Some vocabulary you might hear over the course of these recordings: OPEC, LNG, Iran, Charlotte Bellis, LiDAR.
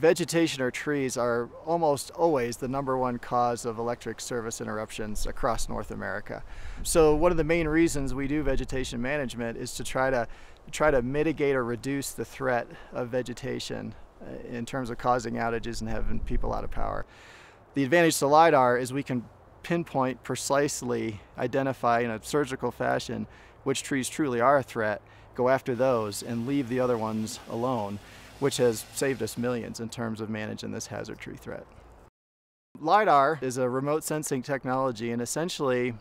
Vegetation or trees are almost always the #1 cause of electric service interruptions across North America. So one of the main reasons we do vegetation management is to try to mitigate or reduce the threat of vegetation in terms of causing outages and having people out of power. The advantage to LiDAR is we can pinpoint, precisely identify in a surgical fashion which trees truly are a threat, go after those and leave the other ones alone, which has saved us millions in terms of managing this hazard tree threat. LiDAR is a remote sensing technology, and essentially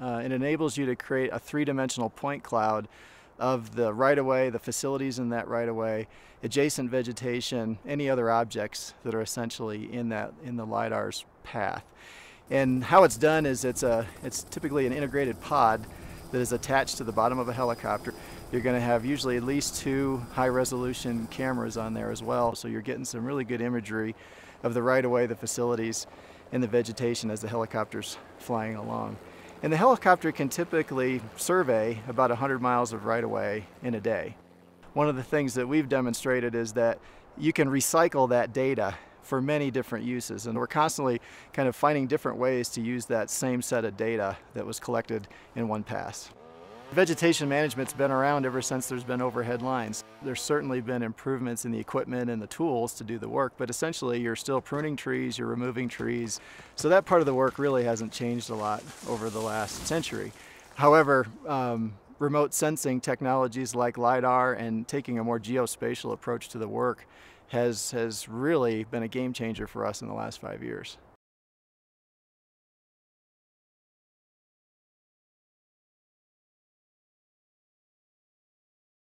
it enables you to create a 3-dimensional point cloud of the right-of-way, the facilities in that right-of-way, adjacent vegetation, any other objects that are essentially in the LiDAR's path. And how it's done is it's typically an integrated pod that is attached to the bottom of a helicopter. You're going to have usually at least 2 high-resolution cameras on there as well, so you're getting some really good imagery of the right-of-way, the facilities, and the vegetation as the helicopter's flying along. And the helicopter can typically survey about 100 miles of right-of-way in a day. One of the things that we've demonstrated is that you can recycle that data for many different uses, and we're constantly kind of finding different ways to use that same set of data that was collected in one pass. Vegetation management's been around ever since there's been overhead lines. There's certainly been improvements in the equipment and the tools to do the work, but essentially you're still pruning trees, you're removing trees, so that part of the work really hasn't changed a lot over the last century. However, remote sensing technologies like LiDAR and taking a more geospatial approach to the work has really been a game changer for us in the last 5 years.